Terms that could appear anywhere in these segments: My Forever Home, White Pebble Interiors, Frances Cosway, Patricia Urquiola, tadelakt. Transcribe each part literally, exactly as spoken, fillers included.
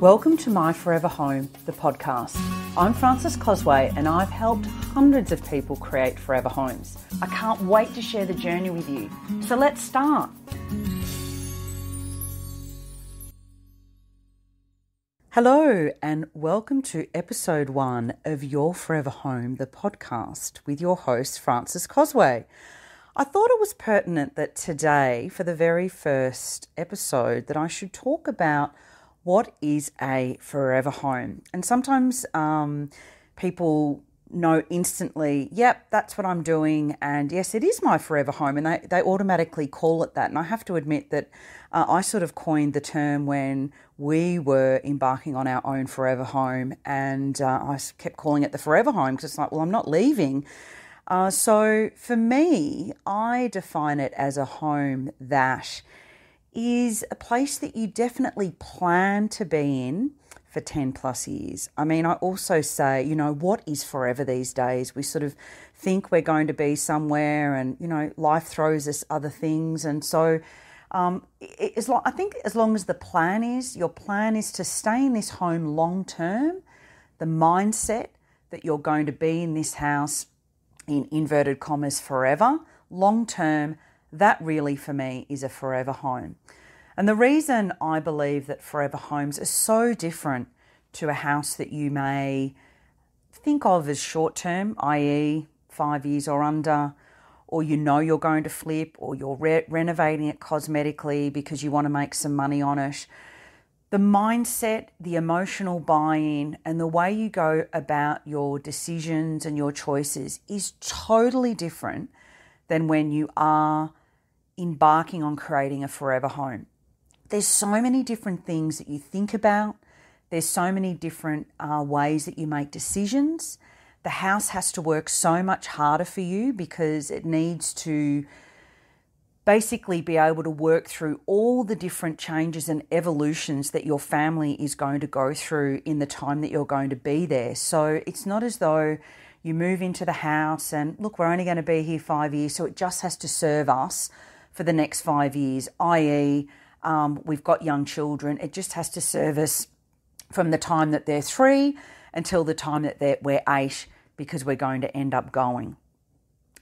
Welcome to My Forever Home, the podcast. I'm Frances Cosway and I've helped hundreds of people create forever homes. I can't wait to share the journey with you. So let's start. Hello and welcome to episode one of Your Forever Home, the podcast with your host, Frances Cosway. I thought it was pertinent that today, for the very first episode, that I should talk about what is a forever home. And sometimes um, people know instantly, yep, that's what I'm doing, and yes, it is my forever home, and they, they automatically call it that. And I have to admit that uh, I sort of coined the term when we were embarking on our own forever home, and uh, I kept calling it the forever home because it's like, well, I'm not leaving. Uh, so for me, I define it as a home that is a place that you definitely plan to be in for ten plus years. I mean, I also say, you know, what is forever these days? We sort of think we're going to be somewhere and, you know, life throws us other things. And so um, it, as long, I think as long as the plan is, your plan is to stay in this home long term, the mindset that you're going to be in this house in inverted commas forever, long term, that really, for me, is a forever home. And the reason I believe that forever homes are so different to a house that you may think of as short-term, that is five years or under, or you know you're going to flip, or you're re- renovating it cosmetically because you want to make some money on it. The mindset, the emotional buy-in, and the way you go about your decisions and your choices is totally different than when you are embarking on creating a forever home. There's so many different things that you think about. There's so many different uh, ways that you make decisions. The house has to work so much harder for you because it needs to basically be able to work through all the different changes and evolutions that your family is going to go through in the time that you're going to be there. So it's not as though you move into the house and look, we're only going to be here five years, so it just has to serve us for the next five years, that is um, we've got young children. It just has to serve us from the time that they're three until the time that they're, we're eight because we're going to end up going.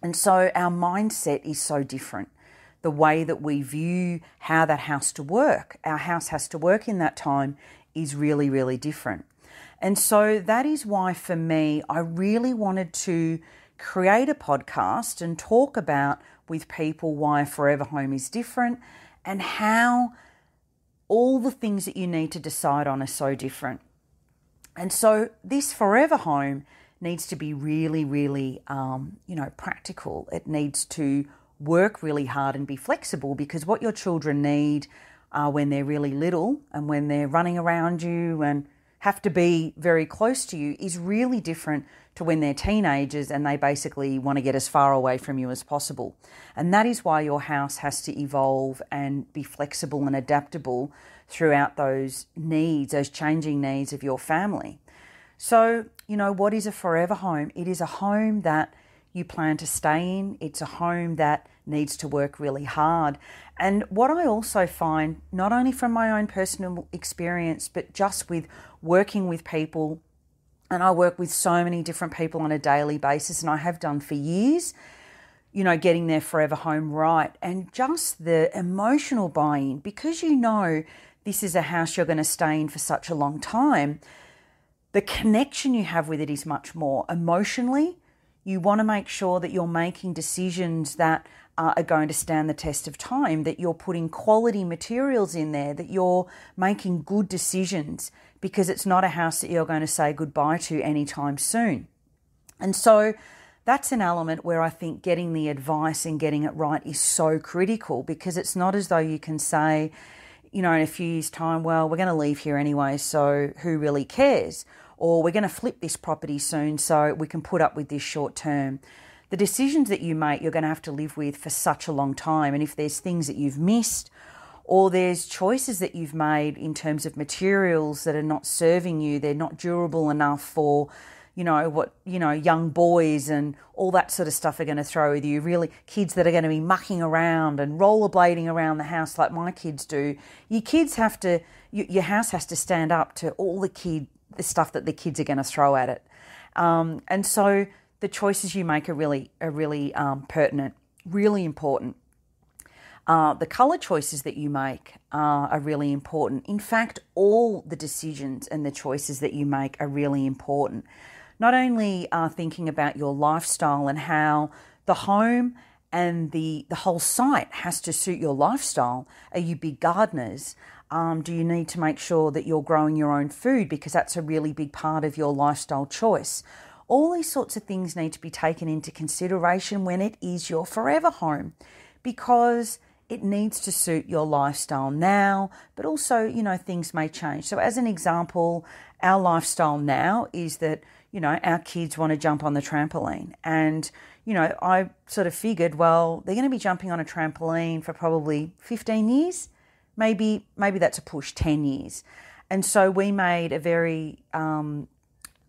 And so our mindset is so different. The way that we view how that house to work, our house has to work in that time is really, really different. And so that is why, for me, I really wanted to create a podcast and talk about with people why a forever home is different and how all the things that you need to decide on are so different. And so this forever home needs to be really, really, um, you know, practical. It needs to work really hard and be flexible because what your children need uh, when they're really little and when they're running around you and have to be very close to you is really different to when they're teenagers and they basically want to get as far away from you as possible. And that is why your house has to evolve and be flexible and adaptable throughout those needs, those changing needs of your family. So, you know, what is a forever home? It is a home that you plan to stay in. It's a home that needs to work really hard. And what I also find, not only from my own personal experience, but just with working with people, and I work with so many different people on a daily basis, and I have done for years, you know, getting their forever home right. And just the emotional buy-in, because you know this is a house you're going to stay in for such a long time, the connection you have with it is much more emotionally. You want to make sure that you're making decisions that uh, are going to stand the test of time, that you're putting quality materials in there, that you're making good decisions because it's not a house that you're going to say goodbye to anytime soon. And so that's an element where I think getting the advice and getting it right is so critical because it's not as though you can say, you know, in a few years' time, well, we're going to leave here anyway, so who really cares? Or we're going to flip this property soon so we can put up with this short term. The decisions that you make, you're going to have to live with for such a long time. And if there's things that you've missed or there's choices that you've made in terms of materials that are not serving you, they're not durable enough for, you know, what, you know, young boys and all that sort of stuff are going to throw at you, really kids that are going to be mucking around and rollerblading around the house like my kids do. Your kids have to, your house has to stand up to all the kid, the stuff that the kids are going to throw at it. Um, and so the choices you make are really, are really um, pertinent, really important. Uh, the colour choices that you make uh, are really important. In fact, all the decisions and the choices that you make are really important. Not only uh, thinking about your lifestyle and how the home and the, the whole site has to suit your lifestyle. Are you big gardeners? Um, do you need to make sure that you're growing your own food, because that's a really big part of your lifestyle choice? All these sorts of things need to be taken into consideration when it is your forever home, because it needs to suit your lifestyle now, but also, you know, things may change. So as an example, our lifestyle now is that, you know, our kids want to jump on the trampoline. And, you know, I sort of figured, well, they're going to be jumping on a trampoline for probably fifteen years. Maybe, maybe that's a push, ten years. And so we made a very um,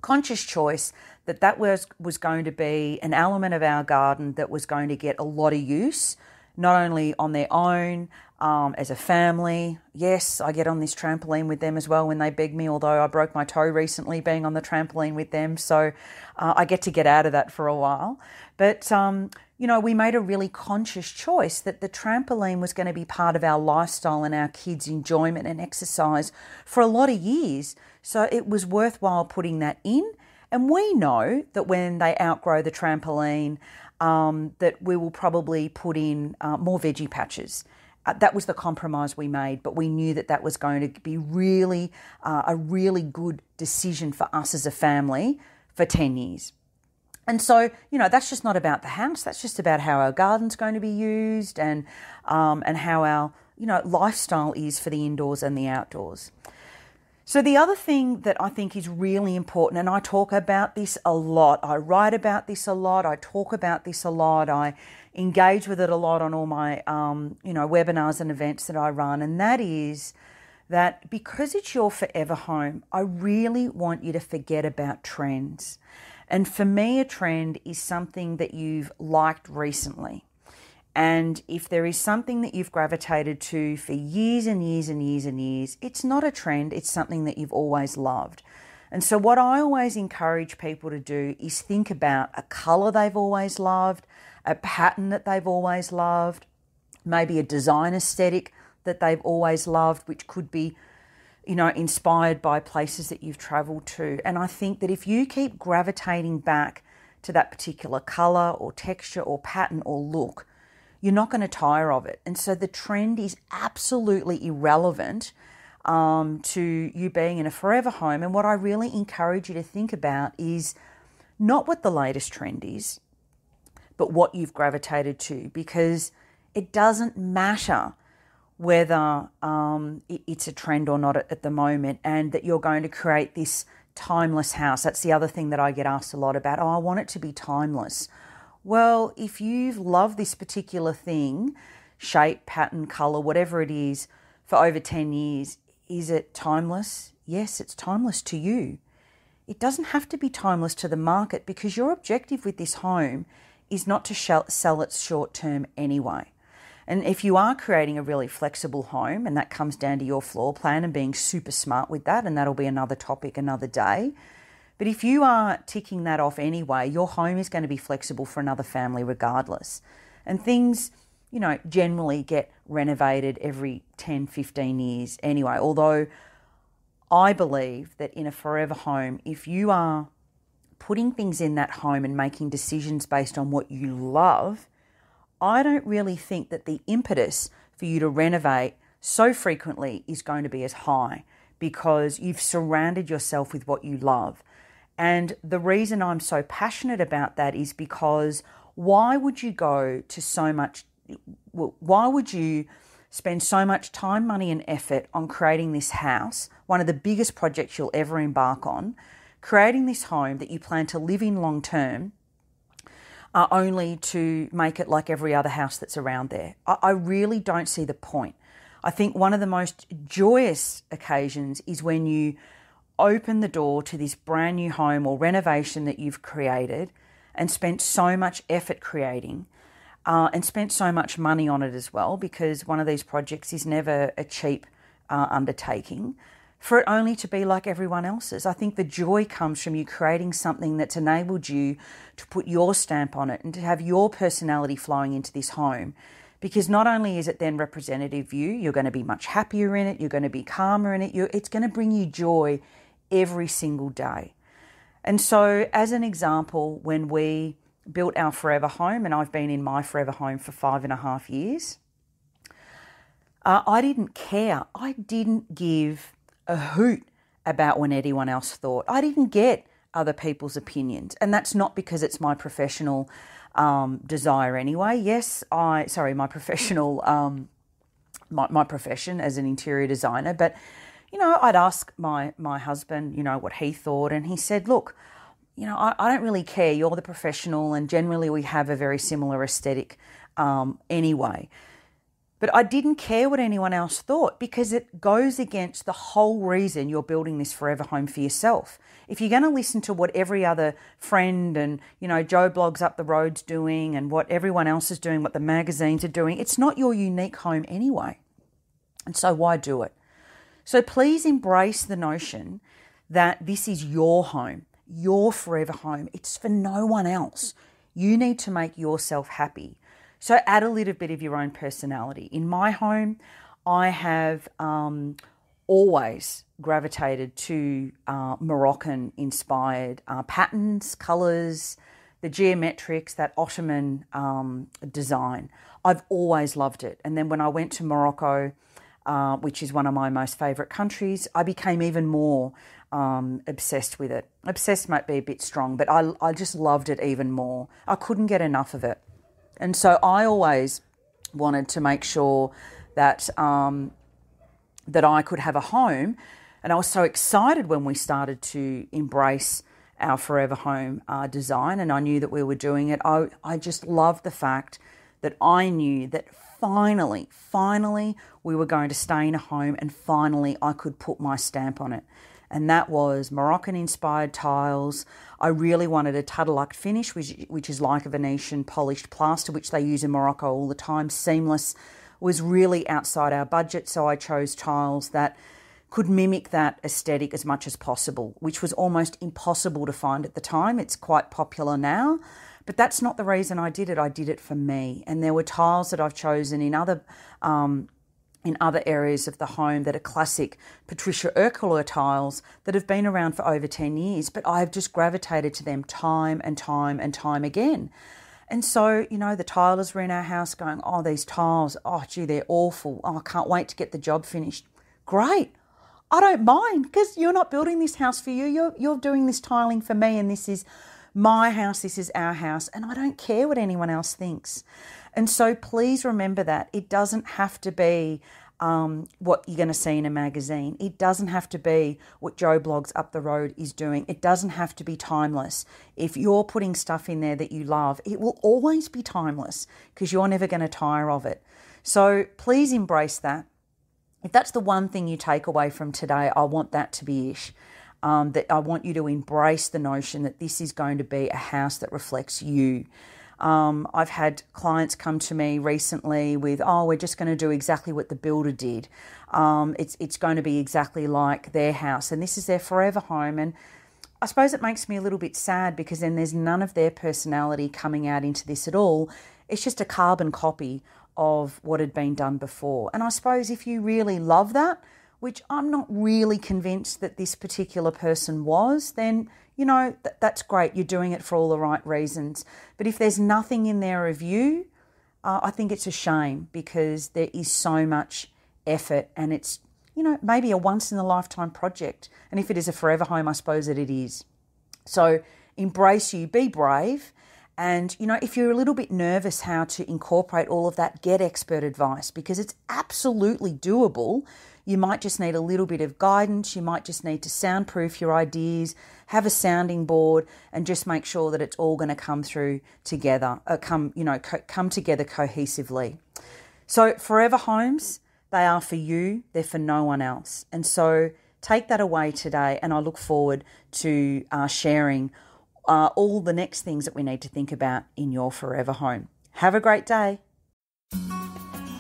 conscious choice that that was, was going to be an element of our garden that was going to get a lot of use, not only on their own, um, as a family. Yes, I get on this trampoline with them as well when they beg me, although I broke my toe recently being on the trampoline with them. So uh, I get to get out of that for a while. But, um, you know, we made a really conscious choice that the trampoline was going to be part of our lifestyle and our kids' enjoyment and exercise for a lot of years. So it was worthwhile putting that in. And we know that when they outgrow the trampoline, Um, that we will probably put in uh, more veggie patches. Uh, that was the compromise we made, but we knew that that was going to be really uh, a really good decision for us as a family for ten years. And so, you know, that's just not about the house. That's just about how our garden's going to be used and um, and how our, you know, lifestyle is for the indoors and the outdoors. So the other thing that I think is really important, and I talk about this a lot, I write about this a lot, I talk about this a lot, I engage with it a lot on all my um, you know, webinars and events that I run, and that is that because it's your forever home, I really want you to forget about trends. And for me, a trend is something that you've liked recently. And if there is something that you've gravitated to for years and years and years and years, it's not a trend, it's something that you've always loved. And so what I always encourage people to do is think about a colour they've always loved, a pattern that they've always loved, maybe a design aesthetic that they've always loved, which could be, you know, inspired by places that you've travelled to. And I think that if you keep gravitating back to that particular colour or texture or pattern or look, you're not going to tire of it. And so the trend is absolutely irrelevant um, to you being in a forever home. And what I really encourage you to think about is not what the latest trend is, but what you've gravitated to, because it doesn't matter whether um, it's a trend or not at the moment, and that you're going to create this timeless house. That's the other thing that I get asked a lot about. Oh, I want it to be timeless. Well, if you've loved this particular thing, shape, pattern, colour, whatever it is, for over ten years, is it timeless? Yes, it's timeless to you. It doesn't have to be timeless to the market, because your objective with this home is not to sell it short term anyway. And if you are creating a really flexible home, and that comes down to your floor plan and being super smart with that, and that'll be another topic another day. But if you are ticking that off anyway, your home is going to be flexible for another family regardless. And things, you know, generally get renovated every ten, fifteen years anyway. Although I believe that in a forever home, if you are putting things in that home and making decisions based on what you love, I don't really think that the impetus for you to renovate so frequently is going to be as high, because you've surrounded yourself with what you love. And the reason I'm so passionate about that is because why would you go to so much, why would you spend so much time, money and effort on creating this house, one of the biggest projects you'll ever embark on, creating this home that you plan to live in long term, uh, only to make it like every other house that's around there? I, I really don't see the point. I think one of the most joyous occasions is when you open the door to this brand new home or renovation that you've created and spent so much effort creating uh, and spent so much money on it as well, because one of these projects is never a cheap uh, undertaking, for it only to be like everyone else's. I think the joy comes from you creating something that's enabled you to put your stamp on it and to have your personality flowing into this home, because not only is it then representative of you, you're going to be much happier in it, you're going to be calmer in it, you're, it's going to bring you joy every single day. And so as an example, when we built our forever home, and I've been in my forever home for five and a half years, uh, I didn't care. I didn't give a hoot about what anyone else thought. I didn't get other people's opinions, and that's not because it's my professional um, desire anyway. Yes, I sorry, my professional um, my my profession as an interior designer, but you know, I'd ask my my husband, you know, what he thought, and he said, "Look, you know, I, I don't really care. You're the professional, and generally we have a very similar aesthetic um, anyway." But I didn't care what anyone else thought, because it goes against the whole reason you're building this forever home for yourself. If you're going to listen to what every other friend and, you know, Joe Blogs up the road's doing and what everyone else is doing, what the magazines are doing, it's not your unique home anyway. And so why do it? So please embrace the notion that this is your home, your forever home. It's for no one else. You need to make yourself happy. So add a little bit of your own personality. In my home, I have um, always gravitated to uh, Moroccan-inspired uh, patterns, colours, the geometrics, that Ottoman um, design. I've always loved it. And then when I went to Morocco, uh, which is one of my most favourite countries, I became even more um, obsessed with it. Obsessed might be a bit strong, but I, I just loved it even more. I couldn't get enough of it. And so I always wanted to make sure that um, that I could have a home. And I was so excited when we started to embrace our forever home uh, design, and I knew that we were doing it. I, I just loved the fact that I knew that finally, finally we were going to stay in a home and finally I could put my stamp on it. And that was Moroccan-inspired tiles. I really wanted a tadelakt finish, which, which is like a Venetian polished plaster, which they use in Morocco all the time. Seamless was really outside our budget, so I chose tiles that could mimic that aesthetic as much as possible, which was almost impossible to find at the time. It's quite popular now, but that's not the reason I did it. I did it for me. And there were tiles that I've chosen in other um in other areas of the home that are classic Patricia Urquiola tiles that have been around for over ten years, but I've just gravitated to them time and time and time again. And so, you know, the tilers were in our house going, "Oh, these tiles, oh, gee, they're awful. Oh, I can't wait to get the job finished." Great. I don't mind, because you're not building this house for you. You're, you're doing this tiling for me, and this is my house, this is our house, and I don't care what anyone else thinks. And so please remember that it doesn't have to be um, what you're going to see in a magazine. It doesn't have to be what Joe Blogs up the road is doing. It doesn't have to be timeless. If you're putting stuff in there that you love, it will always be timeless, because you're never going to tire of it. So please embrace that. If that's the one thing you take away from today, I want that to be ish. Um, that I want you to embrace the notion that this is going to be a house that reflects you. Um, I've had clients come to me recently with, "Oh, we're just going to do exactly what the builder did. Um, it's it's going to be exactly like their house, and this is their forever home." And I suppose it makes me a little bit sad, because then there's none of their personality coming out into this at all. It's just a carbon copy of what had been done before. And I suppose if you really love that, which I'm not really convinced that this particular person was, then, you know, th- that's great. You're doing it for all the right reasons. But if there's nothing in there of you, uh, I think it's a shame, because there is so much effort, and it's, you know, maybe a once-in-a-lifetime project. And if it is a forever home, I suppose that it is. So embrace you, be brave. And, you know, if you're a little bit nervous how to incorporate all of that, get expert advice, because it's absolutely doable. You might just need a little bit of guidance. You might just need to soundproof your ideas, have a sounding board, and just make sure that it's all going to come through together, uh, come, you know, co- come together cohesively. So forever homes, they are for you. They're for no one else. And so take that away today, and I look forward to uh, sharing uh, all the next things that we need to think about in your forever home. Have a great day.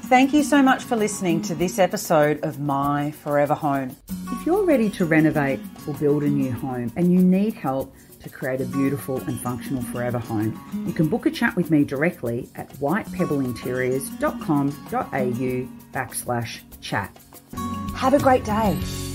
Thank you so much for listening to this episode of My Forever Home. If you're ready to renovate or build a new home and you need help to create a beautiful and functional forever home, you can book a chat with me directly at white pebble interiors dot com dot a u backslash chat. Have a great day.